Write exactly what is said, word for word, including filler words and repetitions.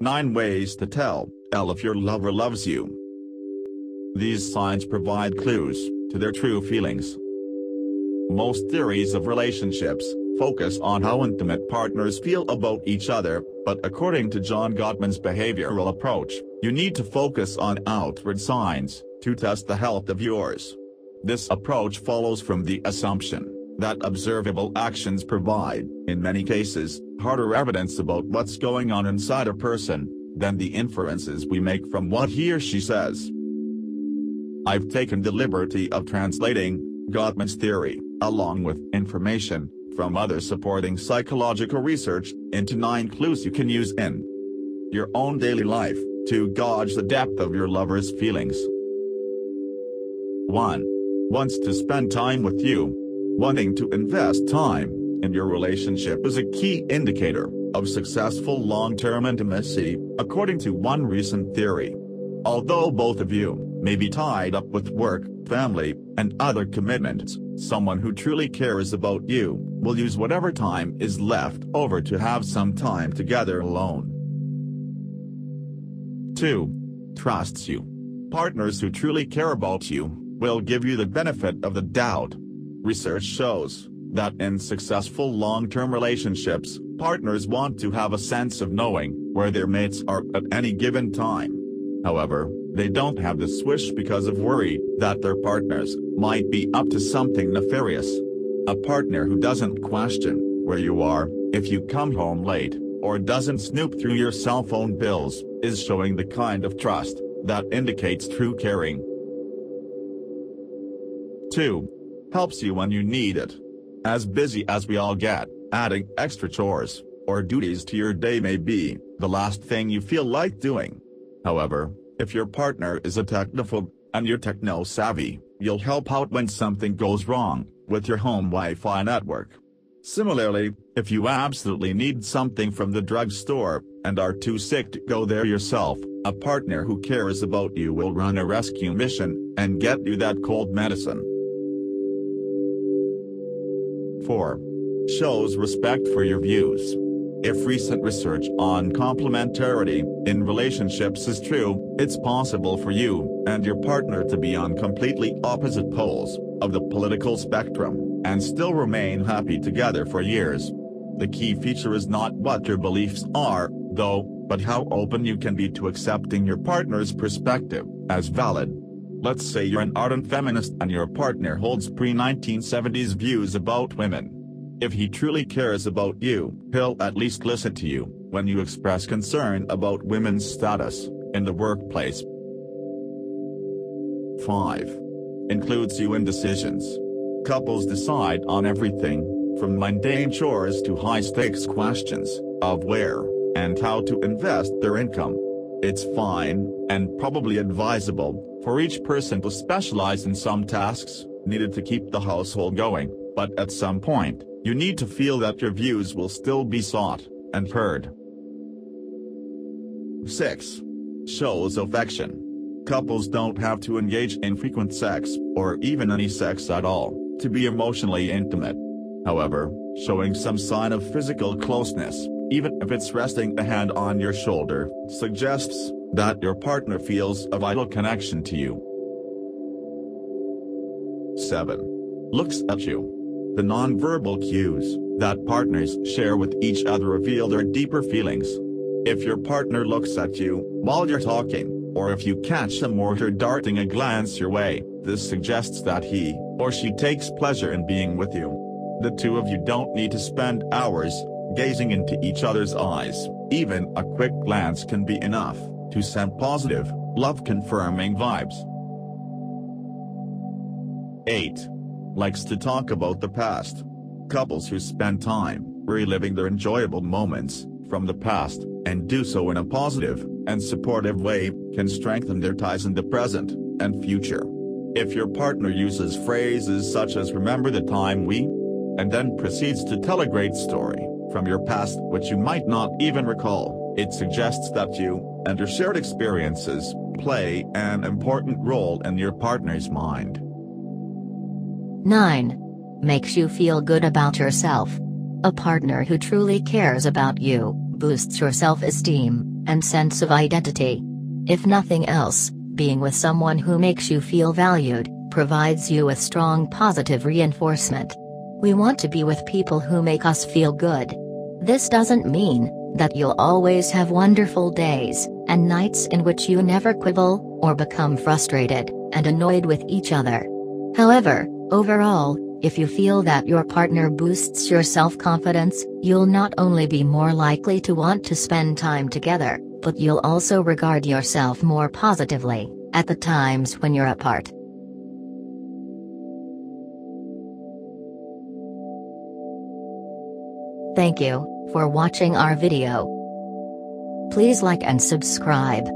nine Ways to Tell L If Your Lover Loves You. These signs provide clues to their true feelings. Most theories of relationships focus on how intimate partners feel about each other, but according to John Gottman's behavioral approach, you need to focus on outward signs to test the health of yours. This approach follows from the assumption that observable actions provide, in many cases, harder evidence about what's going on inside a person than the inferences we make from what he or she says. I've taken the liberty of translating Gottman's theory, along with information from other supporting psychological research, into nine clues you can use in your own daily life to gauge the depth of your lover's feelings. one Wants to spend time with you. Wanting to invest time in your relationship is a key indicator of successful long-term intimacy, according to one recent theory. Although both of you may be tied up with work, family, and other commitments, someone who truly cares about you will use whatever time is left over to have some time together alone. two Trusts you. Partners who truly care about you will give you the benefit of the doubt. Research shows that in successful long-term relationships, partners want to have a sense of knowing where their mates are at any given time. However, they don't have this wish because of worry that their partners might be up to something nefarious. A partner who doesn't question where you are, if you come home late, or doesn't snoop through your cell phone bills, is showing the kind of trust that indicates true caring. two Helps you when you need it. As busy as we all get, adding extra chores or duties to your day may be the last thing you feel like doing. However, if your partner is a technophobe and you're techno-savvy, you'll help out when something goes wrong with your home Wi-Fi network. Similarly, if you absolutely need something from the drugstore and are too sick to go there yourself, a partner who cares about you will run a rescue mission and get you that cold medicine. four Shows respect for your views. If recent research on complementarity in relationships is true, it's possible for you and your partner to be on completely opposite poles of the political spectrum and still remain happy together for years. The key feature is not what your beliefs are, though, but how open you can be to accepting your partner's perspective as valid. Let's say you're an ardent feminist and your partner holds pre nineteen seventies views about women. If he truly cares about you, he'll at least listen to you when you express concern about women's status in the workplace. five Includes you in decisions. Couples decide on everything, from mundane chores to high-stakes questions of where and how to invest their income. It's fine, and probably advisable, for each person to specialize in some tasks needed to keep the household going, but at some point, you need to feel that your views will still be sought and heard. six Shows affection. Couples don't have to engage in frequent sex, or even any sex at all, to be emotionally intimate. However, showing some sign of physical closeness, even if it's resting a hand on your shoulder, suggests that your partner feels a vital connection to you. seven Looks at you. The nonverbal cues that partners share with each other reveal their deeper feelings. If your partner looks at you while you're talking, or if you catch him or her darting a glance your way, this suggests that he or she takes pleasure in being with you. The two of you don't need to spend hours gazing into each other's eyes. Even a quick glance can be enough to send positive, love-confirming vibes. eight Likes to talk about the past. Couples who spend time reliving their enjoyable moments from the past, and do so in a positive and supportive way, can strengthen their ties in the present and future. If your partner uses phrases such as "remember the time we," and then proceeds to tell a great story from your past which you might not even recall, it suggests that you and your shared experiences play an important role in your partner's mind. nine Makes you feel good about yourself. A partner who truly cares about you boosts your self-esteem and sense of identity. If nothing else, being with someone who makes you feel valued, provides you with strong positive reinforcement. We want to be with people who make us feel good. This doesn't mean that you'll always have wonderful days and nights in which you never quibble or become frustrated and annoyed with each other. However, overall, if you feel that your partner boosts your self-confidence, you'll not only be more likely to want to spend time together, but you'll also regard yourself more positively at the times when you're apart. Thank you for watching our video. Please like and subscribe.